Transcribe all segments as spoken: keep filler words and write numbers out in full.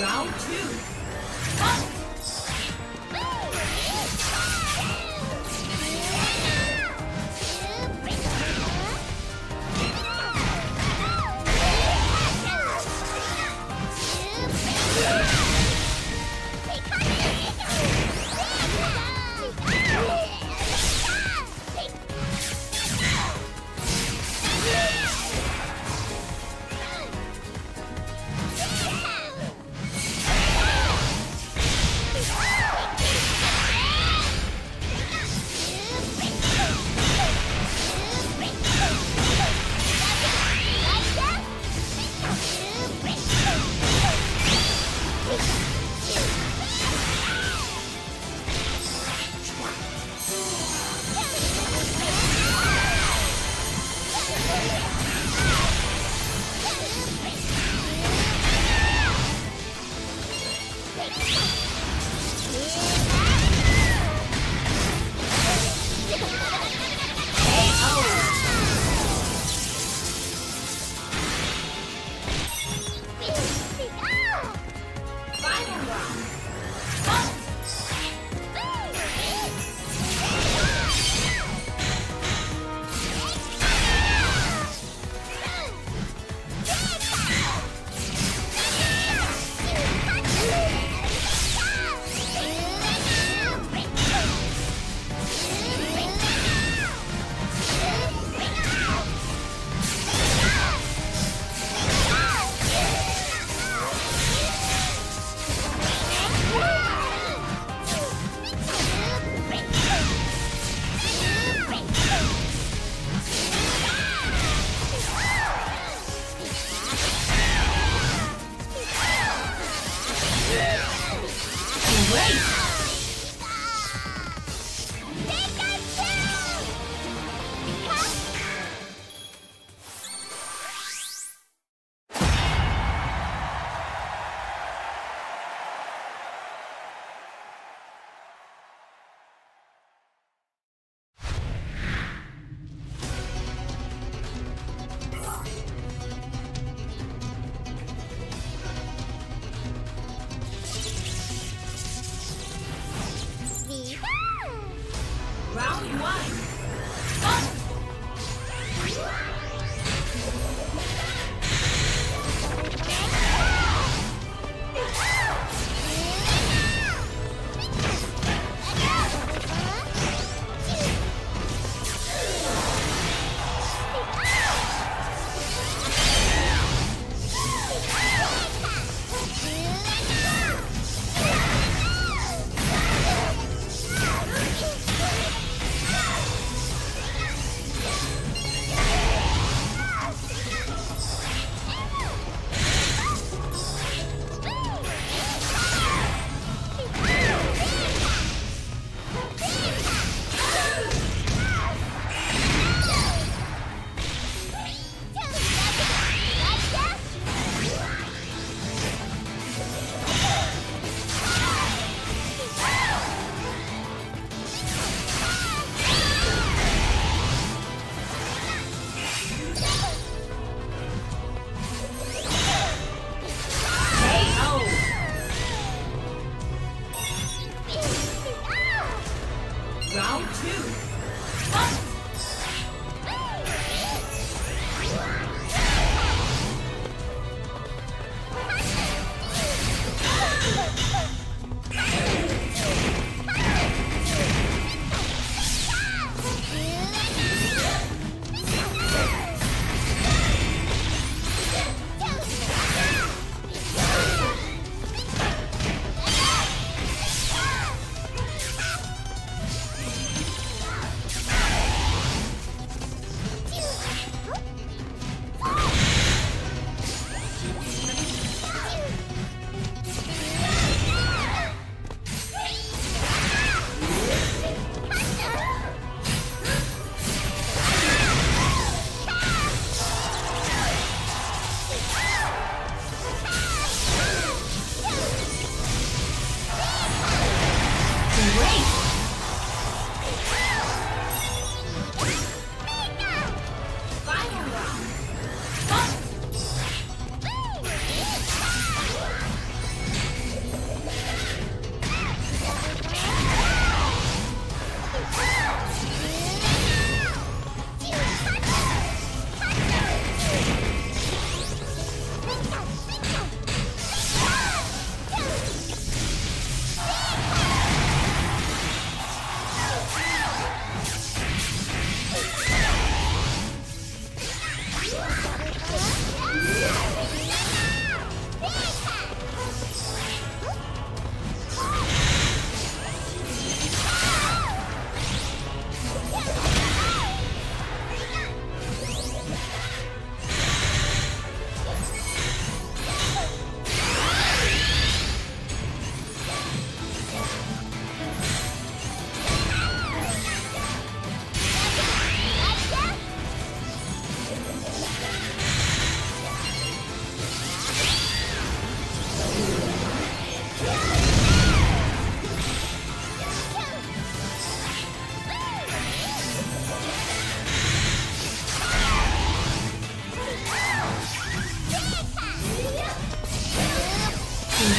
Round two. Fight!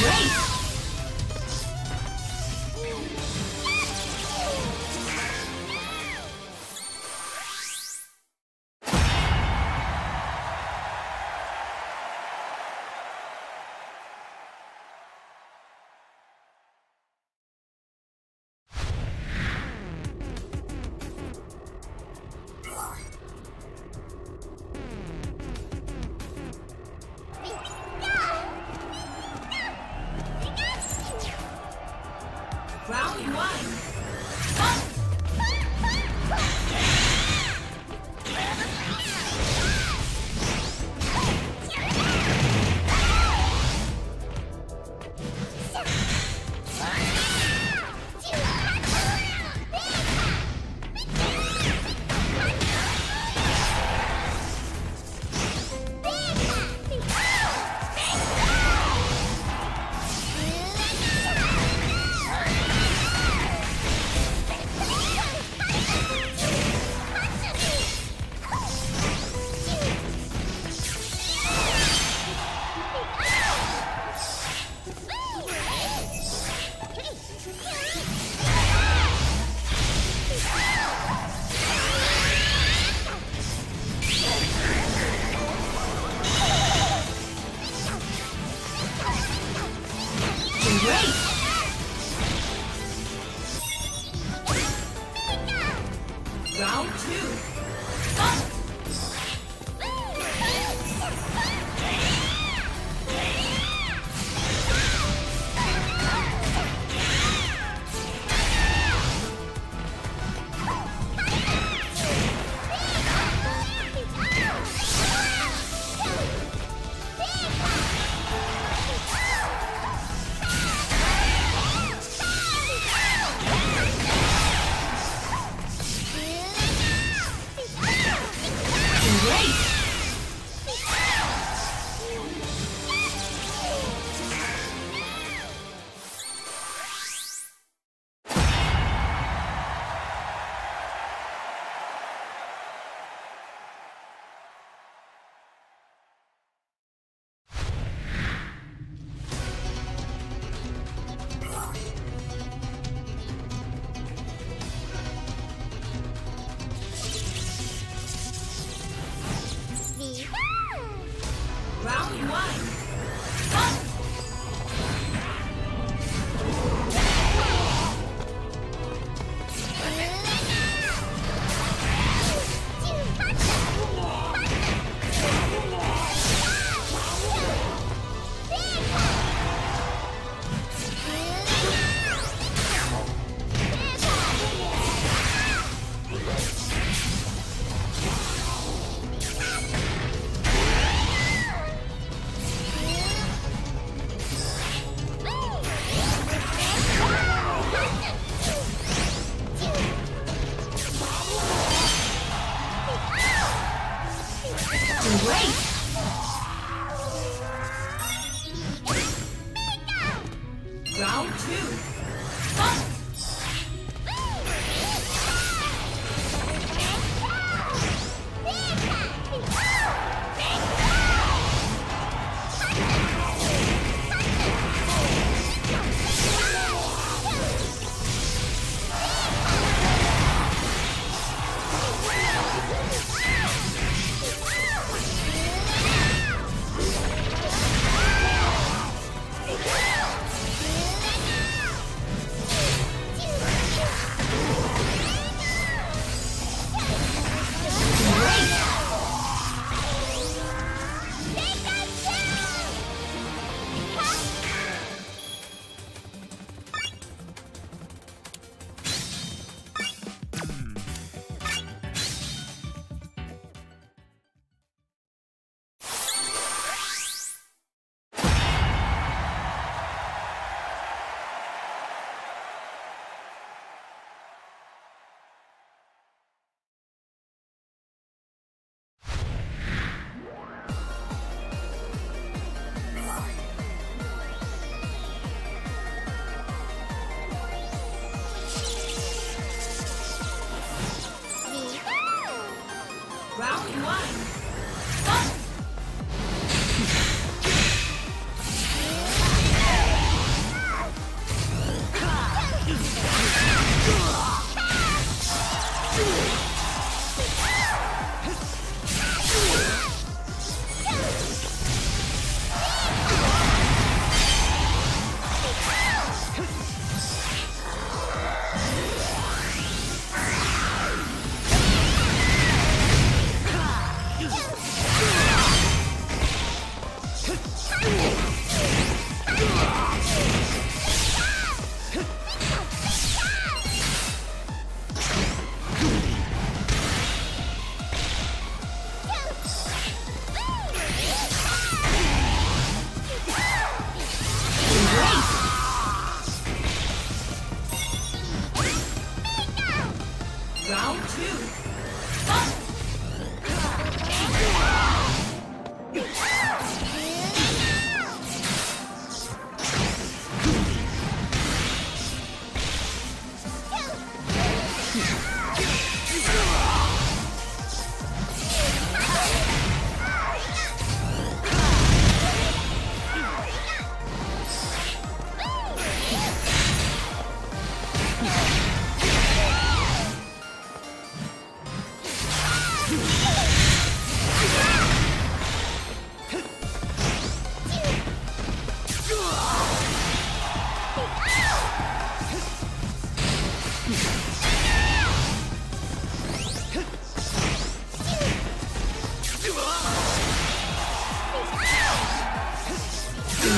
Great!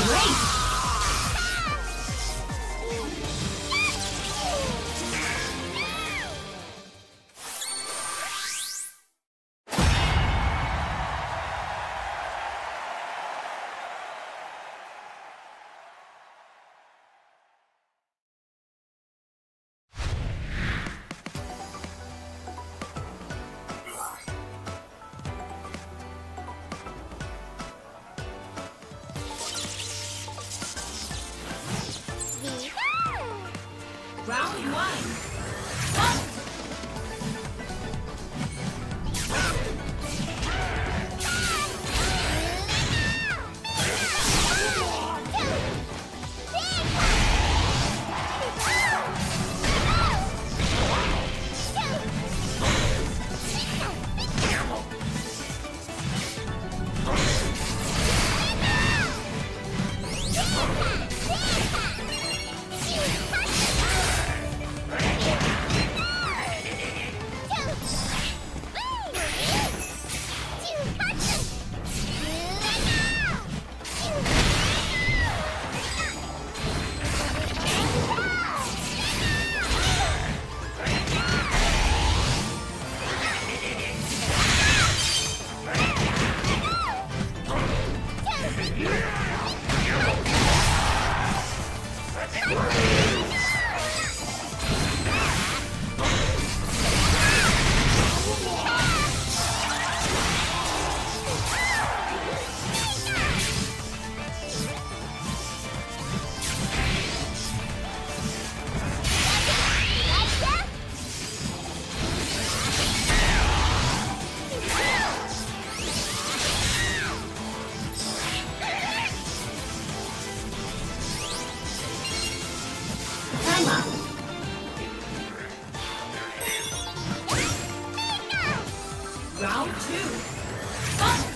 Great! Round one. Round two. Fight!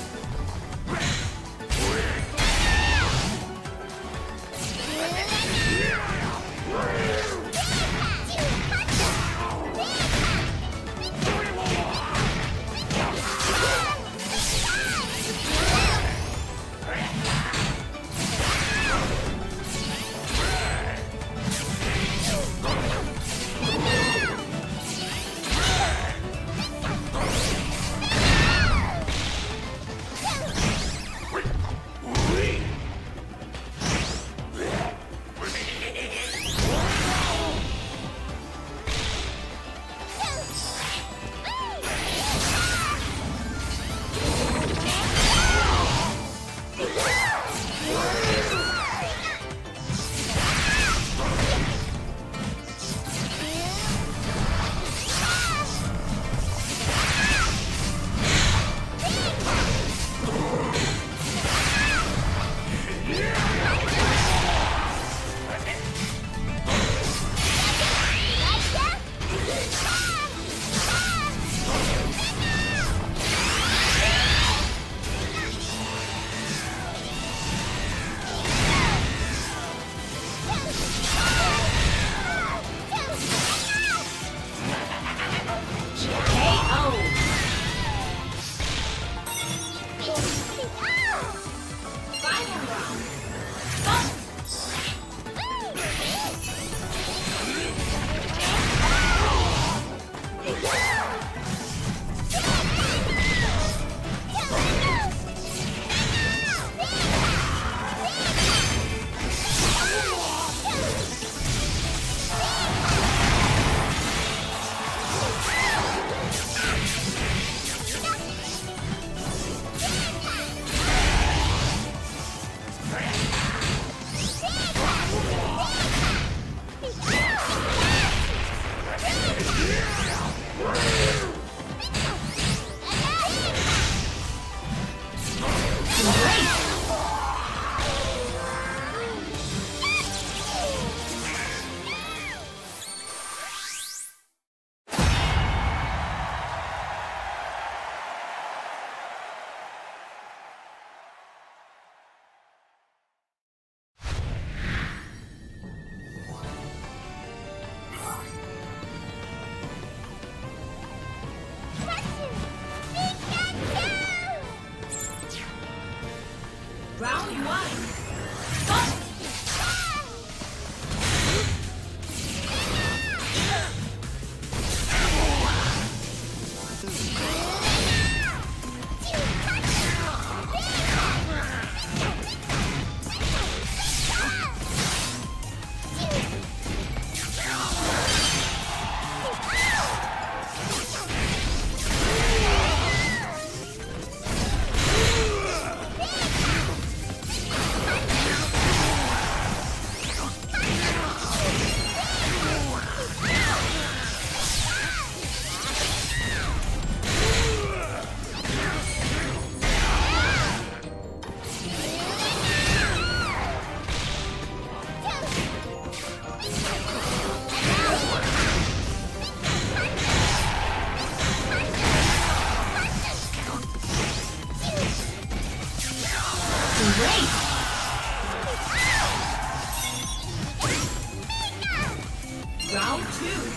Round two.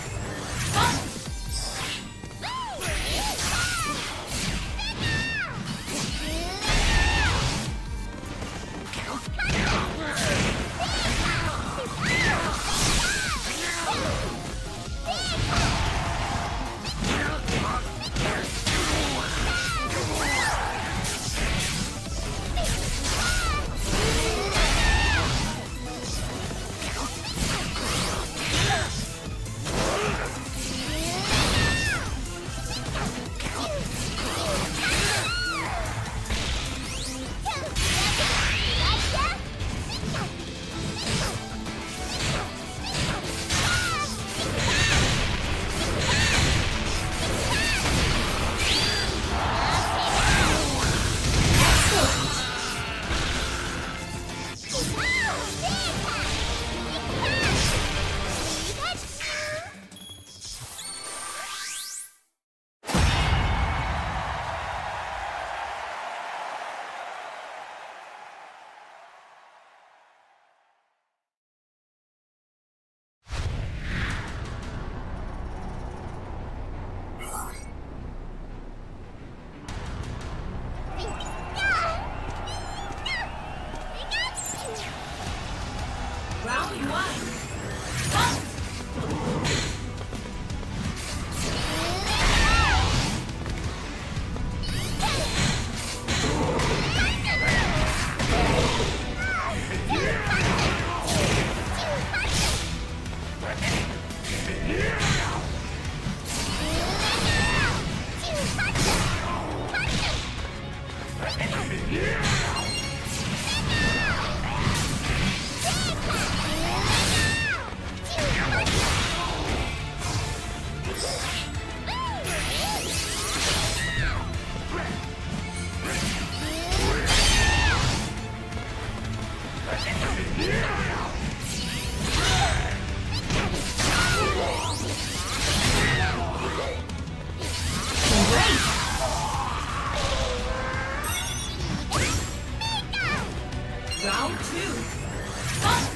Fight!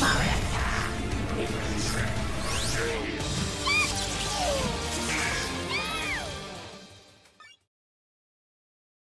Mario.